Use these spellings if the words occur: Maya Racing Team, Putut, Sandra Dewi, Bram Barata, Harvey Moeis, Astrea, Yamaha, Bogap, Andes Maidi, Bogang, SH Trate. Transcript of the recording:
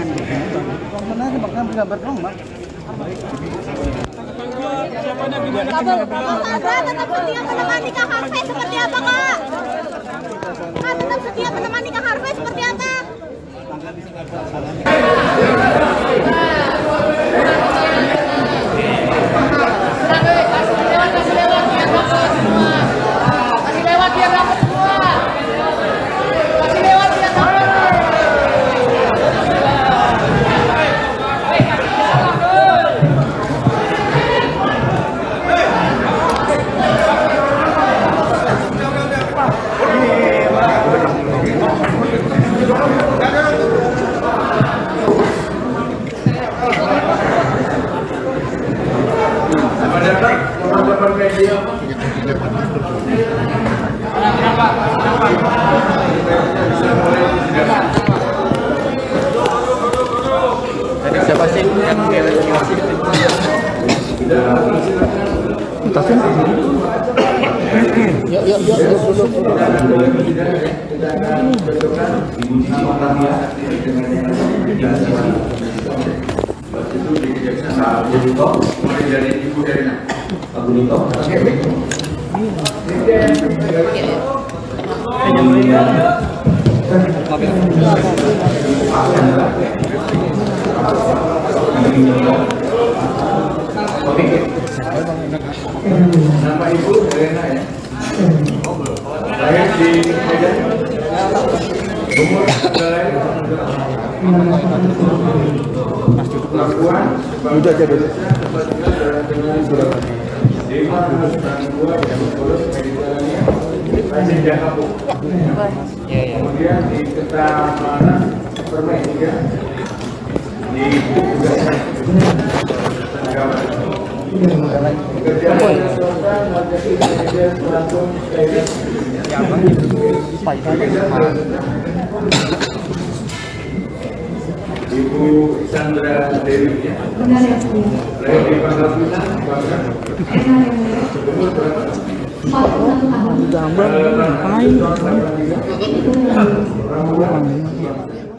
yang tetap setia menemani Kak Harvey seperti apa, Kak? Kak tetap setia menemani Kak Harvey seperti apa? Siapa sih yang masih nama Ibu Helena ya? Saya di Medan. Umur dari pengakuan sudah jadi kemudian di Ketamana Permen 3 di Ibu Sandra Dewi ya. Benar ya.